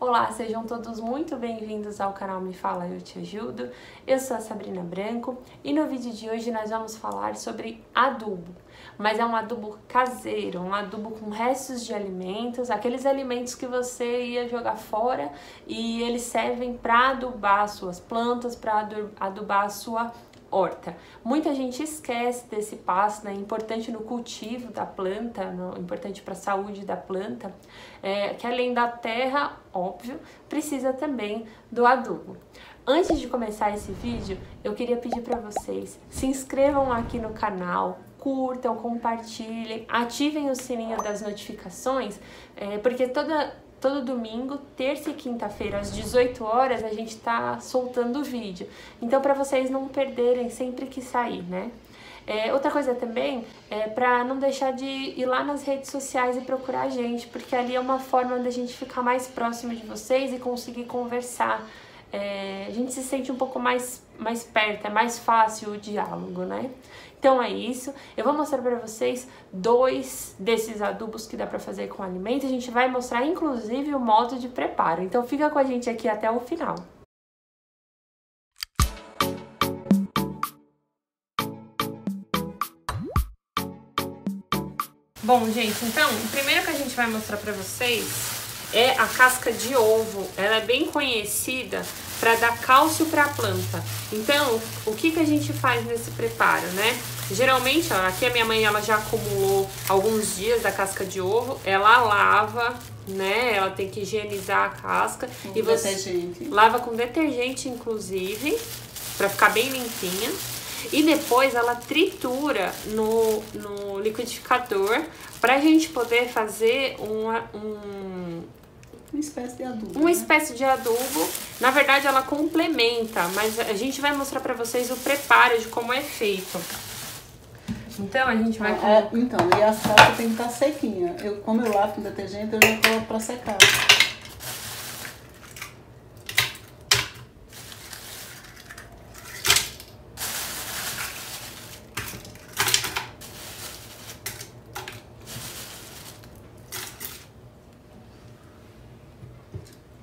Olá, sejam todos muito bem-vindos ao canal Me Fala, Eu Te Ajudo. Eu sou a Sabrina Branco e no vídeo de hoje nós vamos falar sobre adubo. Mas é um adubo caseiro, um adubo com restos de alimentos, aqueles alimentos que você ia jogar fora e eles servem para adubar suas plantas, para adubar a sua horta. Muita gente esquece desse passo, né? Importante no cultivo da planta, importante para a saúde da planta, que além da terra, óbvio, precisa também do adubo. Antes de começar esse vídeo, eu queria pedir para vocês, se inscrevam aqui no canal, curtam, compartilhem, ativem o sininho das notificações, porque todo domingo, terça e quinta-feira, às 18 horas, a gente tá soltando o vídeo. Então, para vocês não perderem sempre que sair, né? Outra coisa também é para não deixar de ir lá nas redes sociais e procurar a gente, porque ali é uma forma da gente ficar mais próximo de vocês e conseguir conversar. A gente se sente um pouco mais perto, é mais fácil o diálogo, né? Então é isso, eu vou mostrar para vocês dois desses adubos que dá para fazer com alimento, a gente vai mostrar inclusive o modo de preparo, então fica com a gente aqui até o final. Bom, gente, então o primeiro que a gente vai mostrar para vocês é a casca de ovo. Ela é bem conhecida para dar cálcio para a planta. Então, o que a gente faz nesse preparo, né? Geralmente, ó, aqui a minha mãe ela já acumulou alguns dias da casca de ovo, ela lava, né? Ela tem que higienizar a casca e você lava com detergente, inclusive, para ficar bem limpinha. E depois ela tritura no liquidificador para a gente poder fazer uma espécie de adubo. Uma espécie de adubo. Na verdade, ela complementa, mas a gente vai mostrar pra vocês o preparo de como é feito. Então, a gente vai... e a casca tem que estar sequinha. Como eu lavo com detergente, eu já coloco pra secar.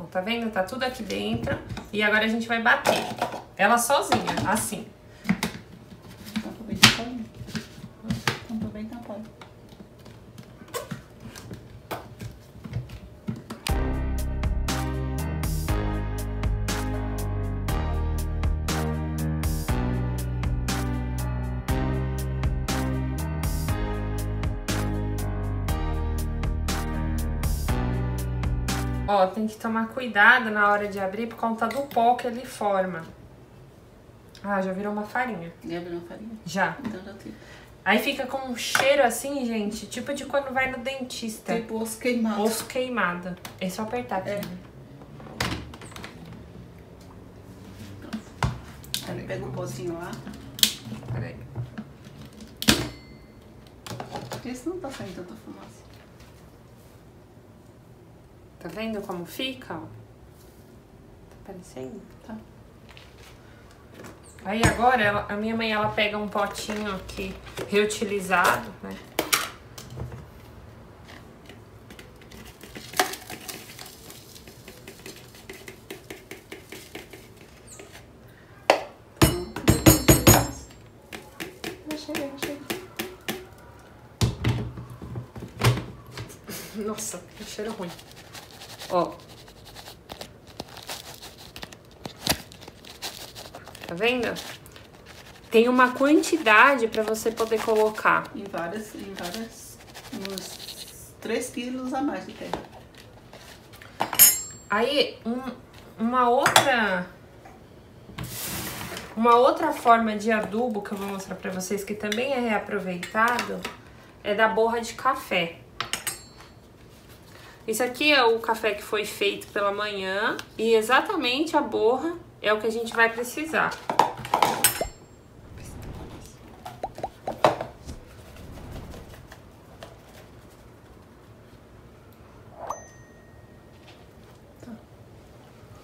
Tá vendo? Tá tudo aqui dentro. E agora a gente vai bater ela sozinha, assim. Tampa bem tapada. Tampa bem tapada. Ó, tem que tomar cuidado na hora de abrir por conta do pó que ele forma. Ah, já virou uma farinha. Já virou uma farinha? Já. Então já tiro. Aí fica com um cheiro assim, gente, tipo de quando vai no dentista. Tipo osso queimado. Osso queimado. É só apertar aqui. É. Peraí, pega um pozinho lá. Peraí. Porque isso não tá saindo tanta fumaça. Tá vendo como fica? Ó. Tá parecendo? Tá. Aí agora a minha mãe ela pega um potinho aqui reutilizado, né? Nossa, que cheiro ruim. Ó, tá vendo? Tem uma quantidade pra você poder colocar. Em várias, uns 3 quilos a mais de terra. Aí, uma outra forma de adubo que eu vou mostrar pra vocês, que também é reaproveitado, é da borra de café. Isso aqui é o café que foi feito pela manhã e exatamente a borra é o que a gente vai precisar.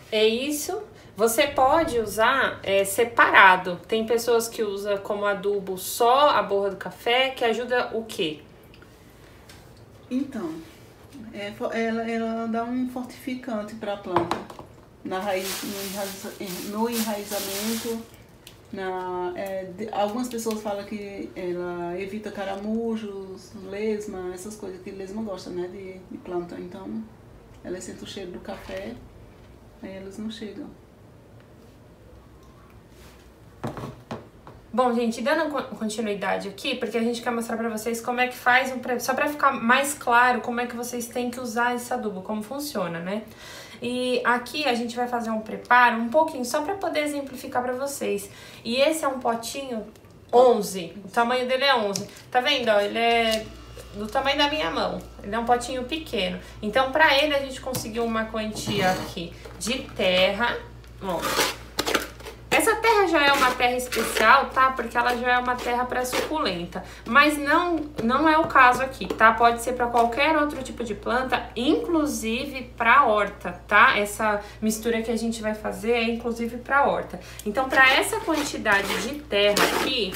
É isso. Você pode usar separado. Tem pessoas que usam como adubo só a borra do café, que ajuda o quê? Então... ela dá um fortificante para a planta, na raiz, no enraizamento. Algumas pessoas falam que ela evita caramujos, lesma, essas coisas que lesma gosta, né, de planta. Então, ela sente o cheiro do café, aí elas não chegam. Bom, gente, dando continuidade aqui, porque a gente quer mostrar pra vocês como é que faz, só pra ficar mais claro como é que vocês têm que usar esse adubo, como funciona, né? E aqui a gente vai fazer um preparo, um pouquinho, só pra poder exemplificar pra vocês. E esse é um potinho 11, o tamanho dele é 11. Tá vendo, ó, ele é do tamanho da minha mão, ele é um potinho pequeno. Então, pra ele, a gente conseguiu uma quantia aqui de terra, ó. Essa terra já é uma terra especial, tá? Porque ela já é uma terra para suculenta. Mas não é o caso aqui, tá? Pode ser para qualquer outro tipo de planta, inclusive para horta, tá? Essa mistura que a gente vai fazer é inclusive para horta. Então, para essa quantidade de terra aqui,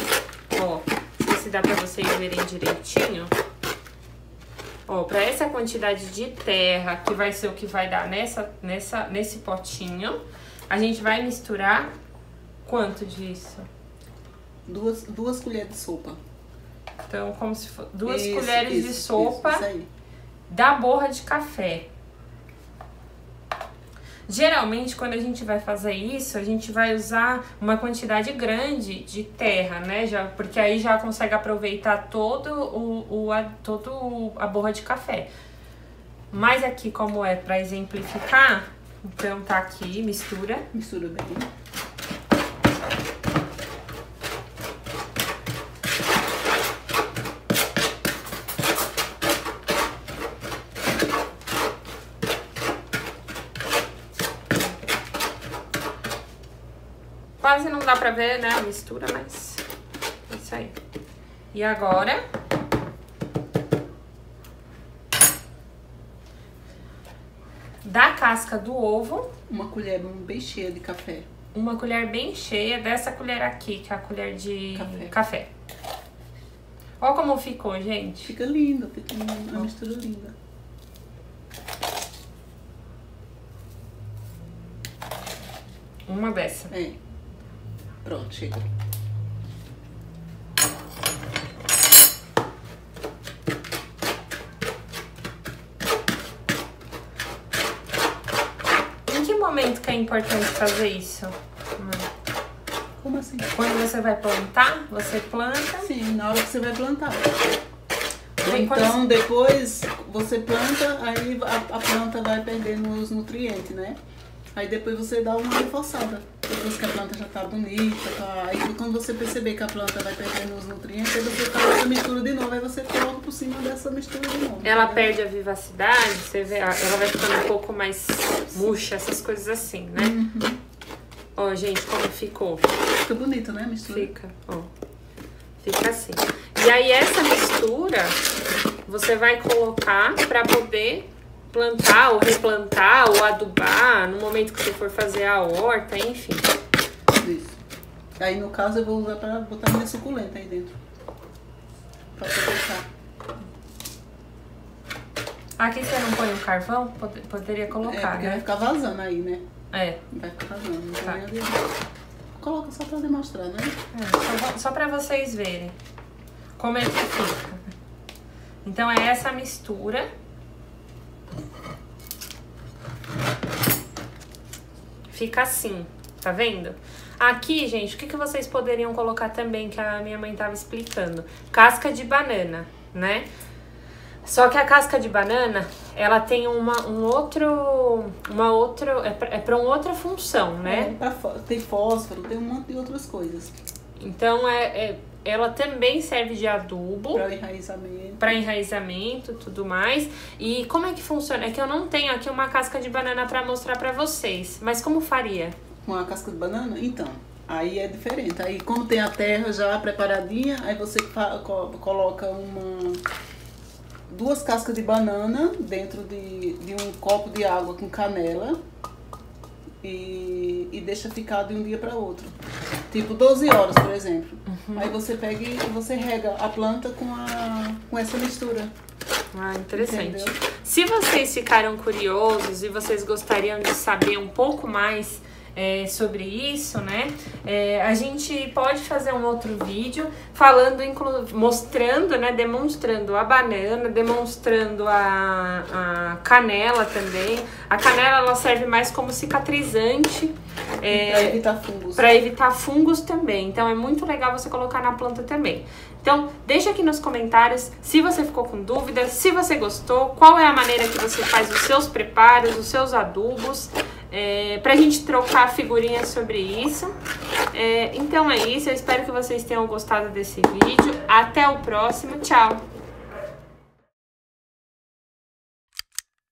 ó, não sei se dá para vocês verem direitinho. Ó, para essa quantidade de terra, que vai ser o que vai dar nesse potinho, a gente vai misturar. Quanto disso? Duas colheres de sopa. Então, como se fosse duas colheres de sopa da borra de café. Geralmente, quando a gente vai fazer isso, a gente vai usar uma quantidade grande de terra, né? Porque aí já consegue aproveitar toda a borra de café. Mas aqui, como é para exemplificar, então tá aqui, mistura. Mistura bem. Quase não dá pra ver, né, a mistura, mas é isso aí. E agora, da casca do ovo, uma colher bem cheia de café. Uma colher bem cheia dessa colher aqui, que é a colher de café. Olha como ficou, gente. Fica lindo, uma mistura linda. Uma dessa. É. Pronto, chega. Em que momento que é importante fazer isso? Como assim? Quando você vai plantar, você planta? Sim, na hora que você vai plantar. Então, depois você planta, aí a planta vai perdendo os nutrientes, né? Aí depois você dá uma reforçada. Depois que a planta já tá bonita, tá? Aí quando você perceber que a planta vai perdendo os nutrientes, aí você faz essa mistura de novo, aí você coloca por cima dessa mistura de novo. Ela perde a vivacidade, você vê, ela vai ficando um pouco mais murcha, essas coisas assim, né? Uhum. Ó, gente, como ficou. Fica bonito, né, a mistura? Fica, ó. Fica assim. E aí essa mistura, você vai colocar pra poder plantar ou replantar ou adubar no momento que você for fazer a horta, enfim. Isso. Aí no caso eu vou usar para botar minha suculenta aí dentro. Pra aproveitar. Aqui você não põe o carvão? Poderia colocar, porque né? Vai ficar vazando aí, né? É. Vai ficar vazando. Não tá. Coloca só para demonstrar, né? É, só para vocês verem como é que fica. Então é essa mistura. Fica assim, tá vendo? Aqui, gente, o que vocês poderiam colocar também, que a minha mãe tava explicando? Casca de banana, né? Só que a casca de banana, ela tem pra uma outra função, né? Tem fósforo, tem um monte de outras coisas. Então, ela também serve de adubo. Para enraizamento. Para enraizamento e tudo mais. E como é que funciona? É que eu não tenho aqui uma casca de banana para mostrar para vocês. Mas como faria? Com a casca de banana? Então, aí é diferente. Aí como tem a terra já preparadinha, aí você coloca duas cascas de banana dentro de um copo de água com canela. E deixa ficar de um dia para outro. Tipo 12 horas, por exemplo. Uhum. Aí você pega e você rega a planta com essa mistura. Ah, interessante. Entendeu? Se vocês ficaram curiosos e vocês gostariam de saber um pouco mais sobre isso, né? A gente pode fazer um outro vídeo falando, mostrando, né? Demonstrando a banana, demonstrando a canela também. A canela ela serve mais como cicatrizante. Para evitar fungos. Para evitar fungos também. Então é muito legal você colocar na planta também. Então, deixa aqui nos comentários se você ficou com dúvidas, se você gostou, qual é a maneira que você faz os seus preparos, os seus adubos. Pra gente trocar figurinhas sobre isso. Então é isso, eu espero que vocês tenham gostado desse vídeo. Até o próximo, tchau!